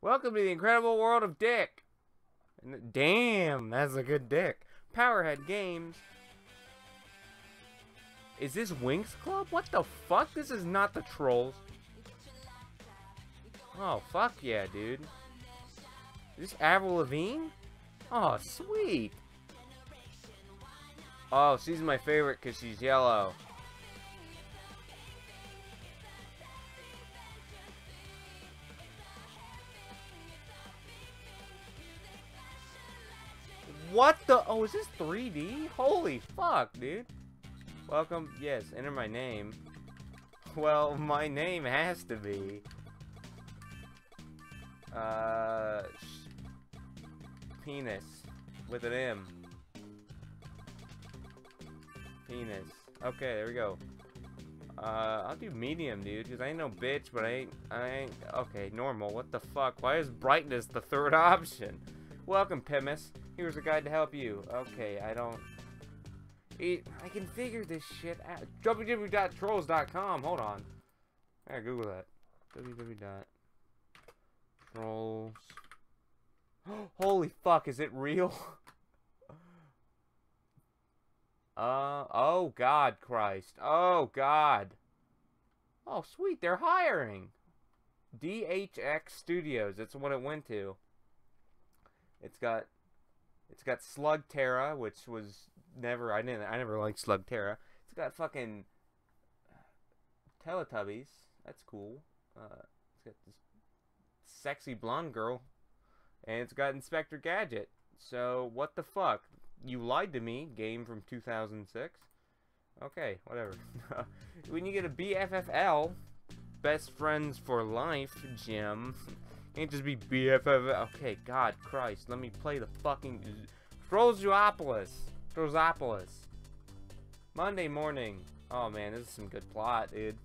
Welcome to the incredible world of Dick. Damn, that's a good dick. Powerhead Games. Is this Winx Club? What the fuck? This is not the Trolls. Oh, fuck yeah, dude. Is this Avril Lavigne? Oh, sweet. Oh, she's my favorite because she's yellow. What the? Oh, is this 3D? Holy fuck, dude. Welcome. Yes, enter my name. Well, my name has to be. Penis. With an M. Penis. Okay, there we go. I'll do medium, dude, because I ain't no bitch, but I ain't. Okay, normal. What the fuck? Why is brightness the third option? Welcome, Pemis. Here's a guide to help you. Okay, I don't. I can figure this shit out. www.trolls.com. Hold on. I gotta Google that. www.trolls. Holy fuck, is it real? Oh God, Christ. Oh God. Oh sweet, they're hiring. DHX Studios. That's what it went to. It's got Slugterra, which was never. I never liked Slugterra. It's got fucking Teletubbies. That's cool. It's got this sexy blonde girl, and it's got Inspector Gadget. So what the fuck? You lied to me. Game from 2006. Okay, whatever. When you get a BFFL, best friends for life, Jim. Can't just be BFF. Okay, God Christ, let me play the fucking Trollzopolis. Monday morning. Oh man, this is some good plot, dude.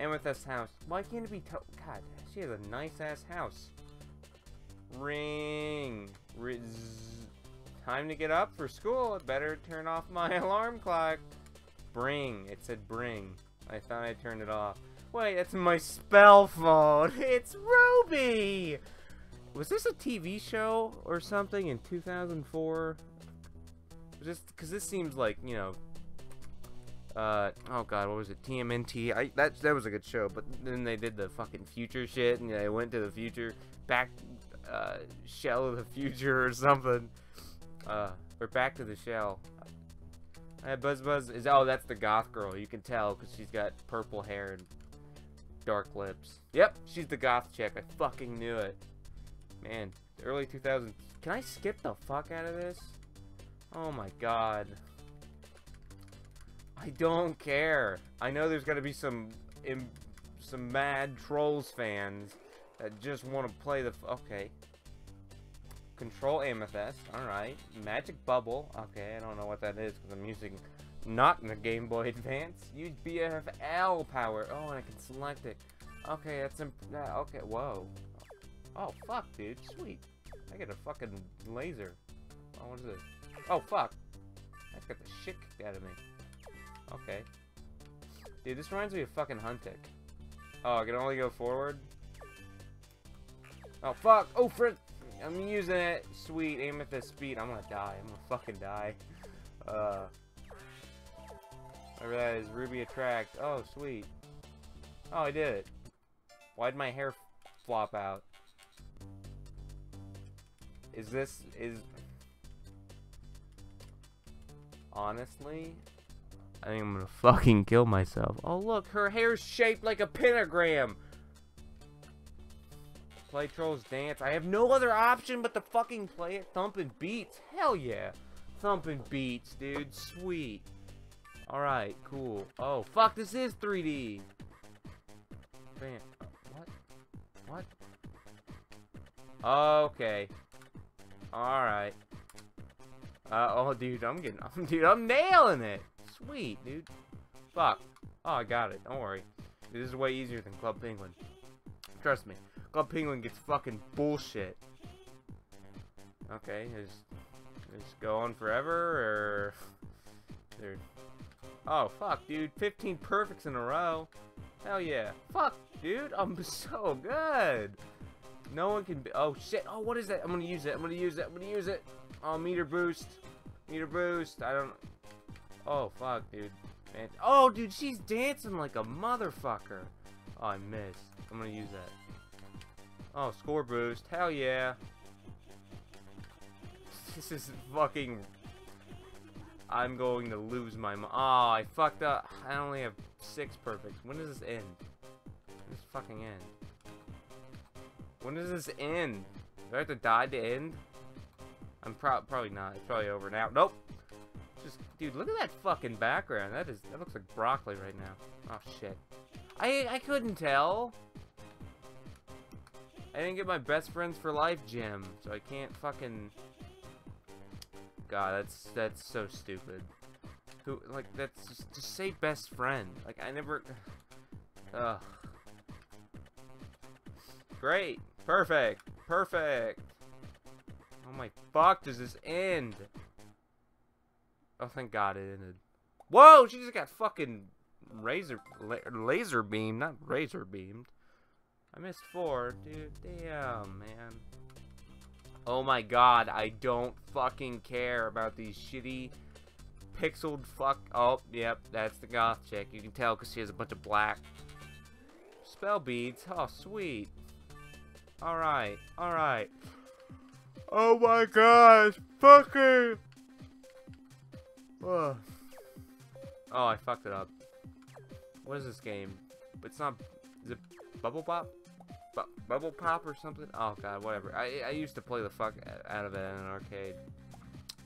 Amethyst house. Why can't it be? God, she has a nice ass house. Ring. Time to get up for school. I better turn off my alarm clock. Bring. It said bring. I thought I turned it off. Wait, that's my spell phone. It's Ruby. Was this a TV show or something in 2004? Just because this seems like, you know, oh God, what was it? TMNT. That was a good show, but then they did the fucking future shit, and they went to the future, back shell of the future or something, or back to the shell. Buzz is, oh, that's the goth girl. You can tell because she's got purple hair and dark lips. Yep, she's the goth chick. I fucking knew it. Man, early 2000s. Can I skip the fuck out of this? Oh my God. I don't care. I know there's got to be some mad Trolls fans that just want to play the. Okay. Control Amethyst. All right. Magic Bubble. Okay, I don't know what that is because I'm using. Not in the Game Boy Advance. Use BFFL power. Oh, and I can select it. Okay, that's okay. Whoa. Oh fuck, dude. Sweet. I get a fucking laser. Oh, what is this? Oh fuck. That's got the shit kicked out of me. Okay. Dude, this reminds me of fucking Huntic. Oh, I can only go forward. Oh fuck. Oh frick. I'm using it. Sweet. Amethyst speed. I'm gonna die. I'm gonna fucking die. I realized Ruby attract. Oh, sweet. Oh, I did it. Why'd my hair flop out? Is this... is... Honestly? I think I'm gonna fucking kill myself. Oh, look. Her hair's shaped like a pentagram. Play Trolls Dance. I have no other option but to fucking play it. Thumpin' Beats. Hell yeah. Thumpin' Beats, dude. Sweet. Alright, cool. Oh, fuck, this is 3D! Man, what? What? Okay. Alright. Oh, dude, I'm nailing it! Sweet, dude. Fuck. Oh, I got it. Don't worry. Dude, this is way easier than Club Penguin. Trust me. Club Penguin gets fucking bullshit. Okay, just go on forever, or... Oh fuck, dude! 15 perfects in a row. Hell yeah. Fuck, dude. I'm so good. No one can be. Oh, shit. Oh, what is that? I'm gonna use it. I'm gonna use it. I'm gonna use it. Oh, meter boost. Meter boost. I don't. Oh, fuck, dude. Man. Oh, dude, she's dancing like a motherfucker. Oh, I missed. I'm gonna use that. Oh, score boost. Hell yeah. This is fucking. I'm going to lose my mind. Oh, I fucked up. I only have 6 perfects. When does this end? When does this fucking end? When does this end? Do I have to die to end? I'm probably not. It's probably over now. Nope. Just, dude, look at that fucking background. That looks like broccoli right now. Oh shit. I couldn't tell. I didn't get my best friends for life gem, so I can't fucking. God, that's so stupid. Who, like, that's just say best friend. Like, I never. Ugh. Great. Perfect. Perfect. Oh my fuck, does this end? Oh, thank God it ended. Whoa, she just got fucking laser beam, not razor beamed. I missed 4, dude. Damn, man. Oh my God, I don't fucking care about these shitty pixeled fuck. Oh, yep, that's the goth chick. You can tell because she has a bunch of black spell beads. Oh, sweet. All right, all right. Oh my gosh, fucking. Ugh. Oh, I fucked it up. What is this game? It's not. Is it Bubble Pop? Bubble Pop or something? Oh God, whatever. I used to play the fuck out of it in an arcade.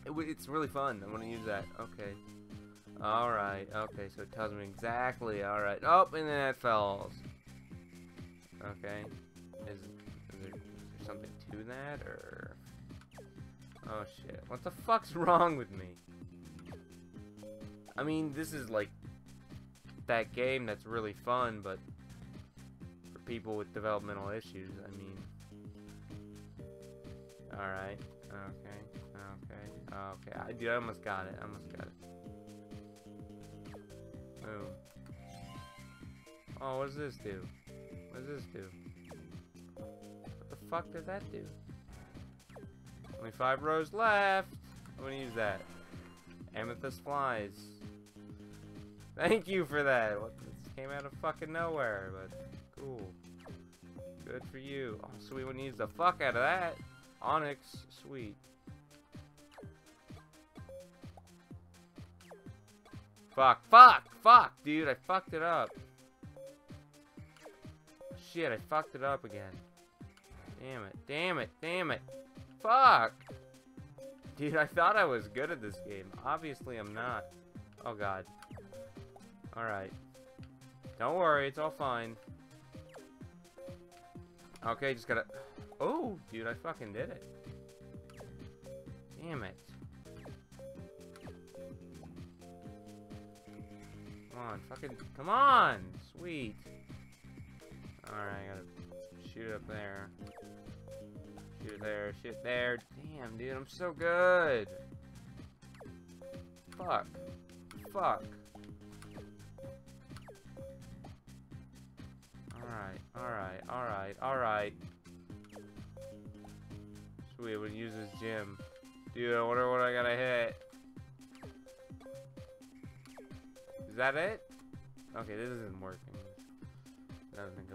It's really fun. I'm gonna use that. Okay. All right. Okay. So it tells me exactly. All right. Oh, and then that falls. Okay. Is there something to that or? Oh shit. What the fuck's wrong with me? I mean, this is like that game that's really fun, but for people with developmental issues, I mean. Alright, okay, okay, okay. Dude, I almost got it, Boom. Oh, what does this do? What does this do? What the fuck does that do? Only 5 rows left! I'm gonna use that. Amethyst flies. Thank you for that. What, this came out of fucking nowhere, but cool. Good for you. Oh, sweet, we need the fuck out of that. Onyx, sweet. Fuck, fuck, fuck, dude. I fucked it up. Shit, I fucked it up again. Damn it, damn it, damn it. Fuck. Dude, I thought I was good at this game. Obviously, I'm not. Oh, God. Alright. Don't worry, it's all fine. Okay, just gotta. Oh, dude, I fucking did it. Damn it. Come on, fucking. Come on! Sweet. Alright, I gotta shoot up there. Shoot there, shoot there. Damn, dude, I'm so good. Fuck. Fuck. Alright, alright, alright, alright. Sweet, we'll use this gym. Dude, I wonder what I gotta hit. Is that it? Okay, this isn't working. That doesn't go.